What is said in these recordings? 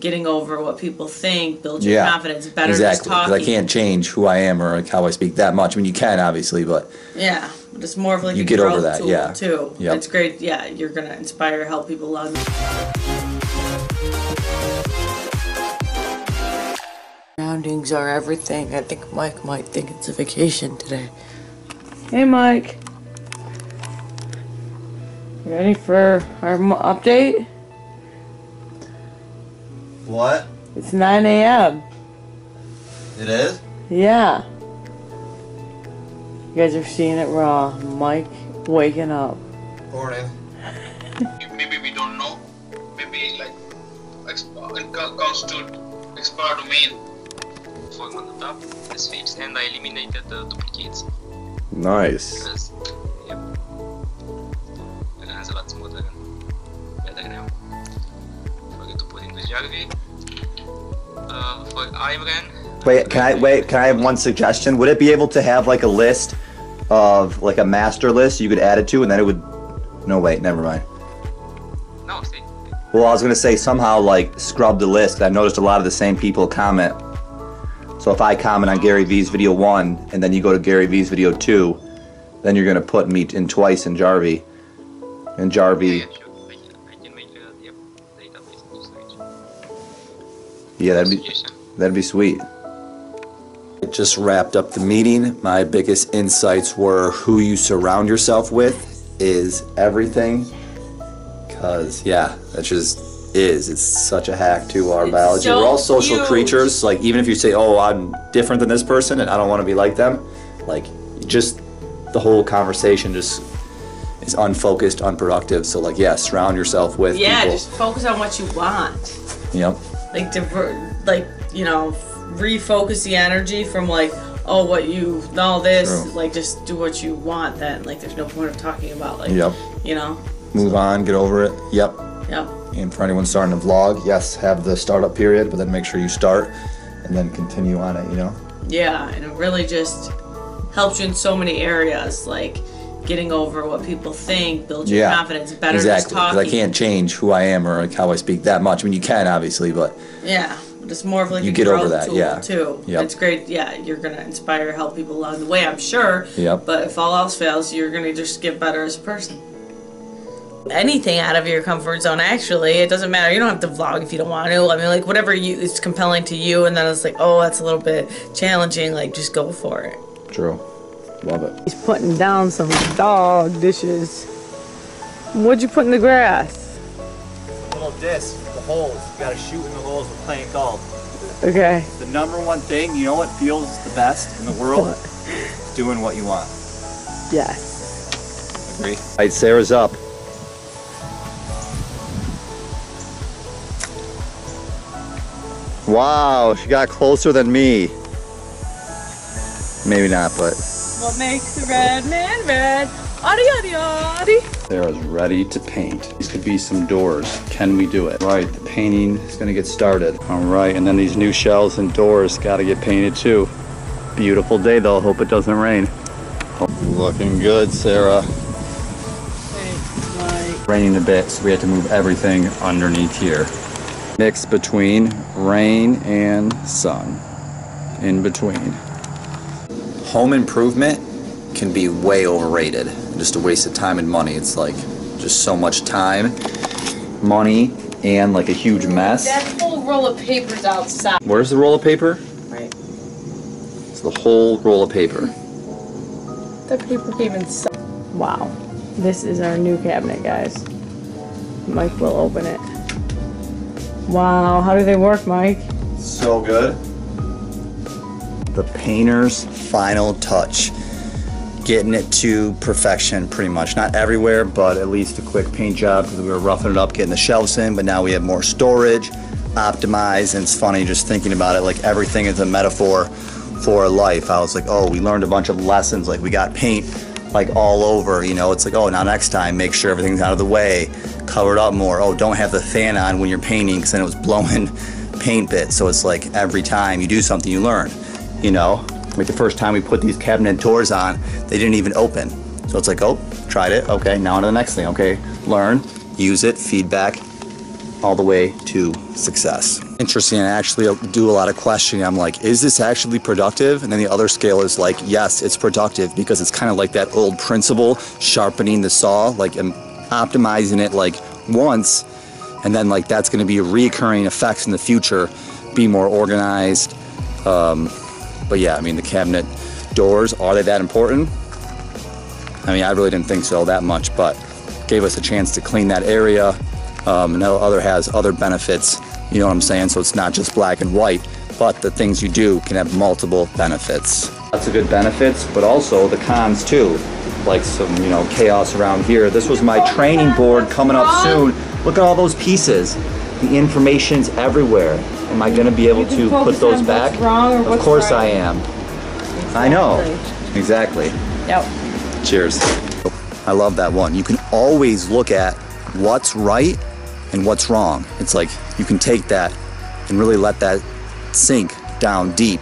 getting over what people think, build your confidence. Better just talking. Because I can't change who I am or like how I speak that much. I mean, you can obviously, but yeah, just more of like you a get over that. Tool too. Yep. It's great. Yeah, you're gonna inspire, help people, love. Surroundings are everything. I think Mike might think it's a vacation today. Hey, Mike. You ready for our update? What? It's 9 a.m. It is? Yeah. You guys are seeing it raw. Mike waking up. Morning. Maybe we don't know. Maybe like comes to explore domain. Going on the top, the spheres, and I eliminated the duplicates. Nice. Because, yep. It a lot smoother and better now. Forget to put in the geography. For Iran. Wait, can I have one suggestion? Would it be able to have like a list of like a master list you could add it to and then it would never mind. No, see. Well, I was gonna say somehow like scrub the list, 'cause I've noticed a lot of the same people comment. So if I comment on Gary V's video 1 and then you go to Gary V's video 2, then you're gonna put me in twice in Jarvie. And Jarvie. Yeah, that'd be sweet. It just wrapped up the meeting. My biggest insights were who you surround yourself with is everything. 'Cause yeah, that's just it's such a hack to our biology. So we're all social creatures. Like even if you say, oh, I'm different than this person and I don't want to be like them, like just the whole conversation just is unfocused, unproductive. So like, yeah, surround yourself with people. Just focus on what you want. Yep. Like divert, like, you know, refocus the energy from like, oh, what you all this. True. Like just do what you want then. Like there's no point of talking about like, you know, move on, get over it. Yep. And for anyone starting a vlog, yes, have the startup period, but then make sure you start and then continue on it, you know? Yeah, and it really just helps you in so many areas, like getting over what people think, build your confidence, better just talking. Because I can't change who I am or like how I speak that much. I mean, you can obviously, but yeah, just more of like you a get over that tool too. Yep. It's great. Yeah, you're gonna inspire, help people along the way, I'm sure. Yep. But if all else fails, you're gonna just get better as a person. Anything out of your comfort zone, actually. It doesn't matter. You don't have to vlog if you don't want to. I mean, like, whatever is compelling to you, and then it's like, oh, that's a little bit challenging. Like, just go for it. True. Love it. He's putting down some dog dishes. What'd you put in the grass? A little disc, the holes. You gotta shoot in the holes with playing golf. Okay. The #1 thing, you know what feels the best in the world? Doing what you want. Yes. Agree. All right, Sarah's up. Wow, she got closer than me. Maybe not, but. What makes the red man red? Adi, adi, adi. Sarah's ready to paint. These could be some doors. Can we do it? Right, the painting is gonna get started. All right, and then these new shelves and doors gotta get painted too. Beautiful day though, hope it doesn't rain. Looking good, Sarah. Thanks, Mike. Raining a bit, so we had to move everything underneath here. Mix between rain and sun, in between. Home improvement can be way overrated, just a waste of time and money. It's like just so much time, money, and like a huge mess. That whole roll of paper's outside. Where's the roll of paper? Right. It's the whole roll of paper. That paper came inside. Wow, this is our new cabinet, guys. Mike will open it. Wow, how do they work, Mike? So good. The painter's final touch. Getting it to perfection, pretty much. Not everywhere, but at least a quick paint job because we were roughing it up, getting the shelves in, but now we have more storage, optimized, and it's funny just thinking about it, like everything is a metaphor for life. I was like, oh, we learned a bunch of lessons, like we got paint like all over, you know, it's like, oh, now next time, make sure everything's out of the way, covered up more. Oh, don't have the fan on when you're painting because then it was blowing paint bits. So it's like every time you do something, you learn, you know, like the first time we put these cabinet doors on, they didn't even open. So it's like, oh, tried it. Okay, now on to the next thing. Okay, learn, use it, feedback, all the way to success. interesting and actually do a lot of questioning. I'm like, is this actually productive? And then the other scale is like, yes, it's productive, because it's kind of like that old principle, sharpening the saw, like optimizing it like once, and then like that's going to be reoccurring effects in the future, be more organized. But yeah, I mean, the cabinet doors, are they that important? I mean, I really didn't think so that much, but gave us a chance to clean that area. And the other has other benefits, you know what I'm saying? So it's not just black and white, but the things you do can have multiple benefits. Lots of good benefits, but also the cons too, like some, you know, chaos around here. This was my training board coming up soon. Look at all those pieces. The information's everywhere. Am I gonna be able to put those back? Of course I am. I know, exactly. Yep. Cheers. I love that one. You can always look at what's right and what's wrong. It's like you can take that and really let that sink down deep,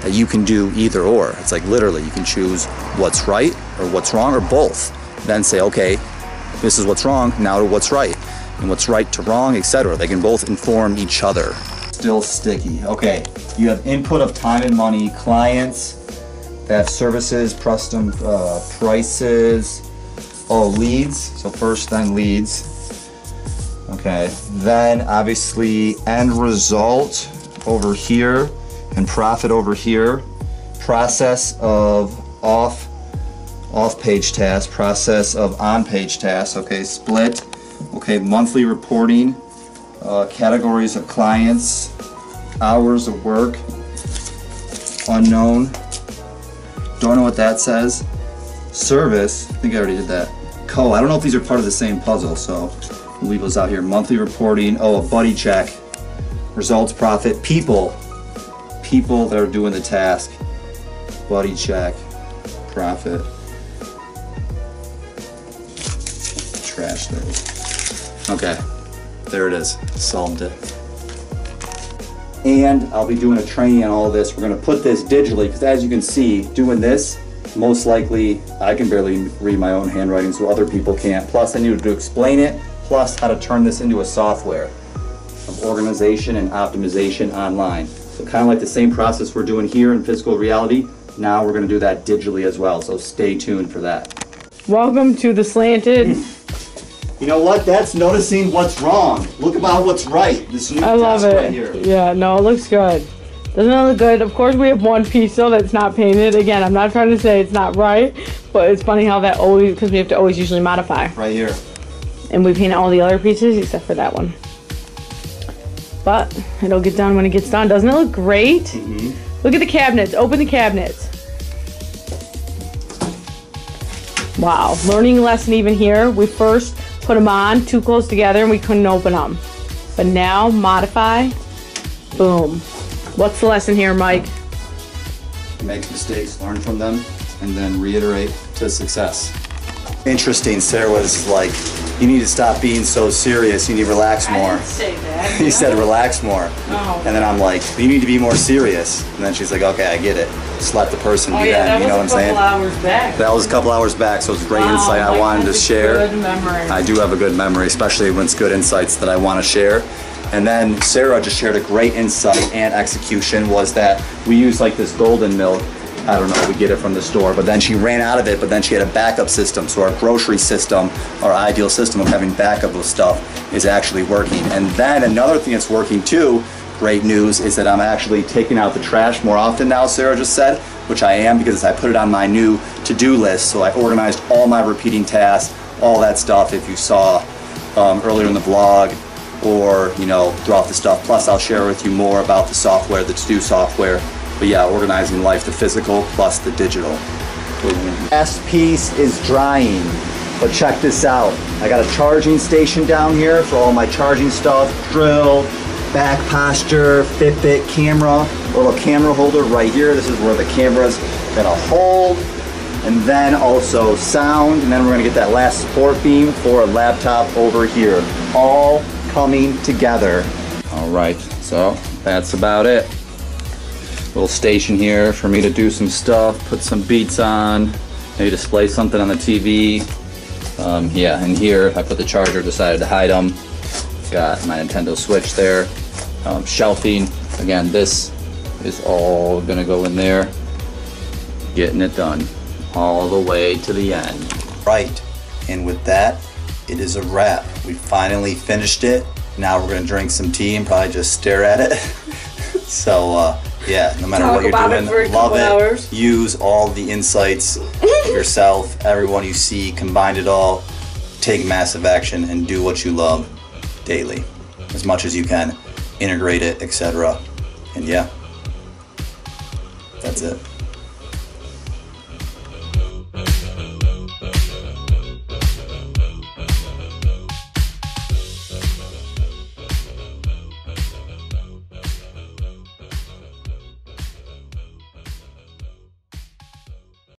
that you can do either or. It's like literally you can choose what's right or what's wrong or both. Then say, okay, this is what's wrong, now to what's right. And what's right to wrong, etc. They can both inform each other. Still sticky. Okay, you have input of time and money, clients, they have services, custom prices, oh, leads. So first, then leads. Okay, then obviously end result over here and profit over here. Process of off-page tasks, process of on-page tasks. Okay, split. Okay, monthly reporting, categories of clients, hours of work, unknown. Don't know what that says. Service, I think I already did that. Co, I don't know if these are part of the same puzzle, so we'll leave those out here. Monthly reporting, oh, a buddy check, results, profit, people that are doing the task, buddy check, profit, trash those. Okay, there it is, solved it. And I'll be doing a training on all this. We're gonna put this digitally, because as you can see, doing this, most likely I can barely read my own handwriting, so other people can't. Plus I needed to explain it, plus how to turn this into a software of organization and optimization online. So kind of like the same process we're doing here in physical reality, now we're gonna do that digitally as well, so stay tuned for that. Welcome to the Slanted. You know what? That's noticing what's wrong. Look about what's right. This new task right here. I love it. Yeah, no, it looks good. Doesn't it look good? Of course, we have one piece though that's not painted. Again, I'm not trying to say it's not right, but it's funny how that always, because we have to always usually modify. Right here. And we paint all the other pieces except for that one. But it'll get done when it gets done. Doesn't it look great? Mm-hmm. Look at the cabinets. Open the cabinets. Wow, learning lesson even here. We first put them on too close together and we couldn't open them. But now, modify, boom. What's the lesson here, Mike? Make mistakes, learn from them, and then reiterate to success. Interesting, Sarah was like, you need to stop being so serious, you need to relax more. I didn't say that. You said relax more. Oh. And then I'm like, you need to be more serious. And then she's like, okay, I get it. Slap the person, do that, you know what I'm saying? That was a couple hours back. That was a couple hours back, so it's great insight I wanted to share. I do have a good memory, especially when it's good insights that I want to share. And then Sarah just shared a great insight and execution, was that we use like this golden milk. I don't know, we get it from the store, but then she ran out of it, but then she had a backup system. So our grocery system, our ideal system of having backup of stuff, is actually working. And then another thing that's working too, great news, is that I'm actually taking out the trash more often now, Sarah just said, which I am, because I put it on my new to-do list. So I organized all my repeating tasks, all that stuff, if you saw earlier in the vlog, or you know, throughout the stuff. Plus I'll share with you more about the software, the to-do software. But yeah, organizing life, the physical plus the digital. Last piece is drying, but check this out. I got a charging station down here for all my charging stuff, drill, back posture, Fitbit, camera, little camera holder right here. This is where the camera's gonna hold. And then also sound, and then we're gonna get that last support beam for a laptop over here. All coming together. All right, so that's about it. Little station here for me to do some stuff, put some beats on, maybe display something on the TV. Yeah, and here I put the charger, decided to hide them. Got my Nintendo Switch there. shelving. Again, this is all gonna go in there, getting it done all the way to the end. Right, and with that, it is a wrap. We finally finished it. Now we're gonna drink some tea and probably just stare at it. So yeah, no matter what you're doing, love it. Use all the insights of yourself, everyone you see, combine it all. Take massive action and do what you love daily, as much as you can. Integrate it, etc. And yeah, that's it.